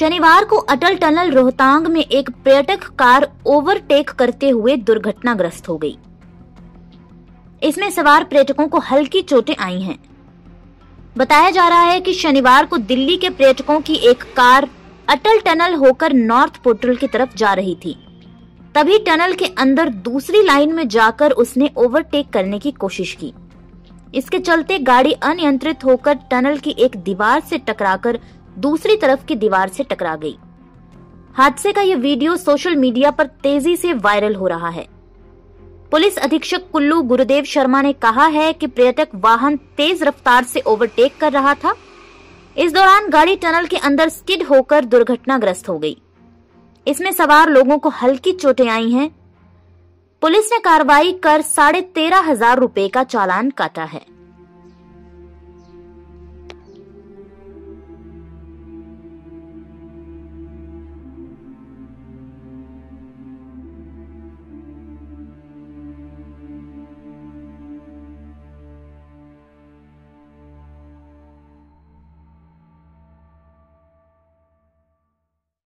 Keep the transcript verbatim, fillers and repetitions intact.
शनिवार को अटल टनल रोहतांग में एक पर्यटक कार ओवरटेक करते हुए दुर्घटनाग्रस्त हो गई। इसमें सवार पर्यटकों को हल्की चोटें आई हैं। बताया जा रहा है कि शनिवार को दिल्ली के पर्यटकों की एक कार अटल टनल होकर नॉर्थ पोर्टल की तरफ जा रही थी, तभी टनल के अंदर दूसरी लाइन में जाकर उसने ओवरटेक करने की कोशिश की। इसके चलते गाड़ी अनियंत्रित होकर टनल की एक दीवार से टकराकर दूसरी तरफ की दीवार से टकरा गई। हादसे का यह वीडियो सोशल मीडिया पर तेजी से वायरल हो रहा है। पुलिस अधीक्षक कुल्लू गुरुदेव शर्मा ने कहा है कि पर्यटक वाहन तेज रफ्तार से ओवरटेक कर रहा था। इस दौरान गाड़ी टनल के अंदर स्किड होकर दुर्घटनाग्रस्त हो गई। इसमें सवार लोगों को हल्की चोटें आई हैं। पुलिस ने कार्रवाई कर साढ़े तेरह हजार रुपए का चालान काटा है।